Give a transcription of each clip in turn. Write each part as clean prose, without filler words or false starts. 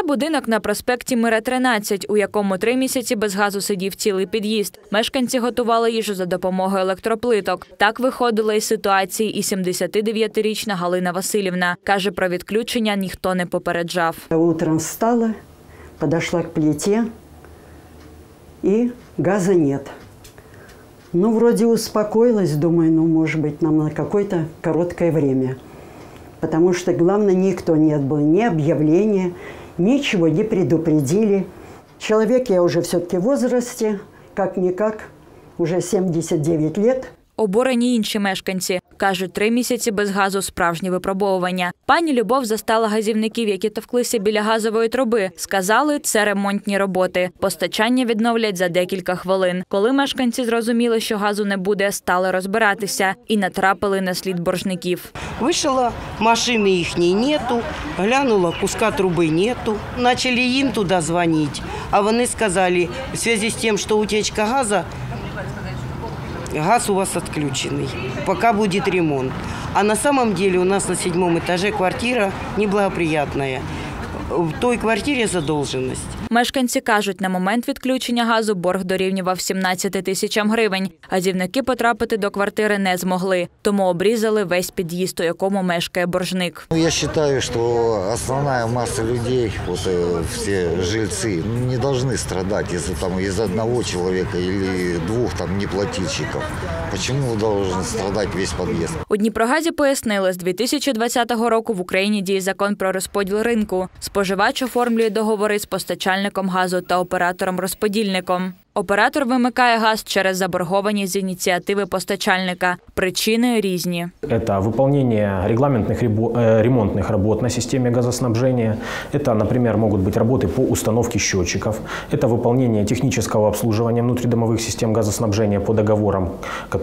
Це будинок на проспекті Мира, 13, у якому 3 місяці без газу сидів цілий під'їзд. Мешканці готували їжу за допомогою електроплиток. Так виходила із ситуації і 79-річна Галина Василівна. Каже, про відключення ніхто не попереджав. Утром встала, підійшла до плиті і газу немає. Ну, вроде успокоилась, думаю, ну, может быть, нам на какое-то короткое время. Потому что, главное, никто не отбыл, ни объявления, ничего не предупредили. Человек, я уже все-таки в возрасте, как-никак, уже 79 лет. Обурені інші мешканці. Кажуть, 3 місяці без газу – справжні випробовування. Пані Любов застала газівників, які товклися біля газової труби. Сказали, це ремонтні роботи. Постачання відновлять за декілька хвилин. Коли мешканці зрозуміли, що газу не буде, стали розбиратися і натрапили на слід боржників. Вийшла, машини їхньої нету, глянула, куска труби нету. Почали їм туди дзвонити, а вони сказали, у зв'язку з тим, що утечка газу, газ у вас отключенный, пока будет ремонт. А на самом деле у нас на 7-м этаже квартира неблагоприятная. В той квартирі задовженість. Мешканці кажуть, на момент відключення газу борг дорівнював 17 000 гривень. Газівники потрапити до квартири не змогли, тому обрізали весь під'їзд, у якому мешкає боржник. Я вважаю, що основна маса людей, всі жильці, не повинні страдати із одного чоловіка або двох неплатильщиків. Чому повинен страдати весь під'їзд? У Дніпрогазі пояснили, з 2020 року в Україні діє закон про розподіл ринку. Споживач оформлює договори з постачальником газу та оператором-розподільником. Оператор вимикає газ через заборгованість з ініціативи постачальника. Причини різні. Це виконання регламентних ремонтних робіт на системі газоснабження. Це, наприклад, можуть бути роботи по установці счетчиків. Це виконання технічного обслуговування внутрідомових систем газоснабження по договорам,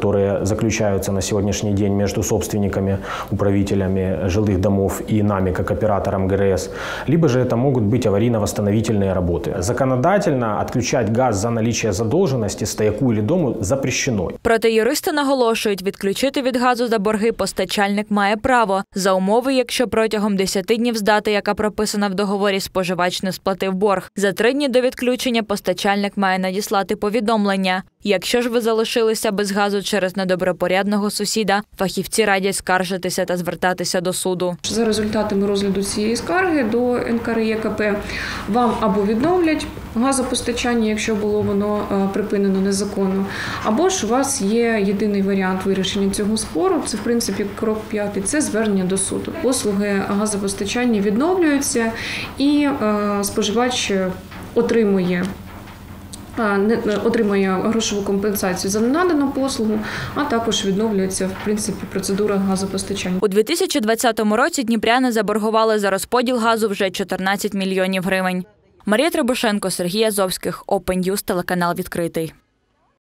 які заключаються на сьогоднішній день між собственниками, управителями жилих домів і нами, як оператором ГРС. Либо же це можуть бути аварійно-восстановительні роботи. Законодательно відключати газ за наліччя задовженості стояку або дому запрещено. Проте юристи наголошують, відключити від газу за борги постачальник має право. За умови, якщо протягом 10 днів з дати, яка прописана в договорі, споживач не сплатив борг. За 3 дні до відключення постачальник має надіслати повідомлення. Якщо ж ви залишилися без газу через недобропорядного сусіда, фахівці радять скаржитися та звертатися до суду. За результатами розгляду цієї скарги до НКРЄКП вам або відновлять газопостачання, якщо було воно припинено незаконно, або ж у вас є єдиний варіант вирішення цього спору, це в принципі крок 5, це звернення до суду. Послуги газопостачання відновлюються і споживач отримує грошову компенсацію за надану послугу, а також відновлюється, в принципі, процедура газопостачання. У 2020 році дніпряни заборгували за розподіл газу вже 14 мільйонів гривень. Марія Трибушенко, Сергій Азовських, Open News, телеканал «Відкритий».